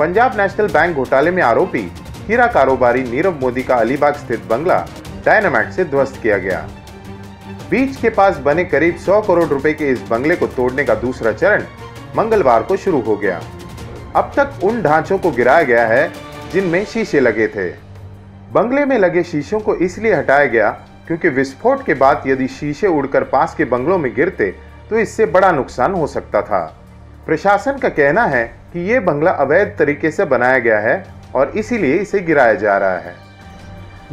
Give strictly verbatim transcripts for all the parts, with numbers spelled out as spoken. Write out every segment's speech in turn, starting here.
Punjab national bank घोटाले में आरोपी हीरा कारोबारी नीरव मोदी का अलीबाग स्थित बंगला डायनामाइट से ध्वस्त किया गया। बीच के पास बने करीब सौ करोड़ रुपए के इस बंगले को तोड़ने का दूसरा चरण मंगलवार को शुरू हो गया। अब तक उन ढांचों को गिराया गया है जिनमें शीशे लगे थे। बंगले में लगे शीशों को इसलिए हटाया गया क्योंकि विस्फोट के बाद यदि शीशे उड़कर पास के बंगलों में गिरते तो इससे बड़ा नुकसान हो सकता था। प्रशासन का कहना है कि ये बंगला अवैध तरीके से बनाया गया है और इसीलिए इसे गिराया जा रहा है।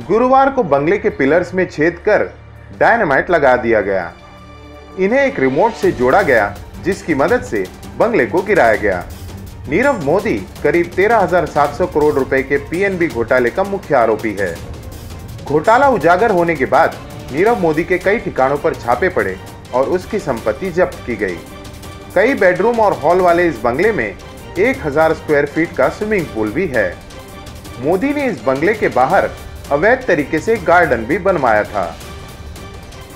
गुरुवार को बंगले के पिलर्स में छेद कर डायनामाइट लगा दिया गया। इन्हें एक रिमोट से जोड़ा गया जिसकी मदद से बंगले को गिराया गया। नीरव मोदी करीब तेरह हज़ार सात सौ करोड़ रुपए के पीएनबी घोटाले का मुख्य आरोपी है। घोटाला उजागर होने के बाद नीरव मोदी के कई ठिकानों पर छापे पड़े और उसकी संपत्ति जब्त की गई। कई बेडरूम और हॉल वाले इस बंगले में एक हज़ार स्क्वायर फीट का स्विमिंग पूल भी है। मोदी ने इस बंगले के बाहर अवैध तरीके से गार्डन भी बनवाया था।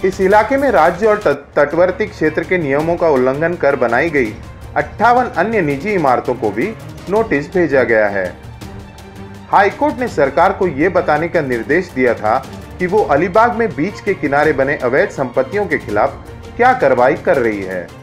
इस इलाके में राज्य और तटवर्ती क्षेत्र के नियमों का उल्लंघन कर बनाई गई अट्ठावन अन्य निजी इमारतों को भी नोटिस भेजा गया है। हाईकोर्ट ने सरकार को यह बताने का निर्देश दिया था कि वो अलीबाग में बीच के किनारे बने अवैध संपत्तियों के खिलाफ क्या कार्रवाई कर रही है।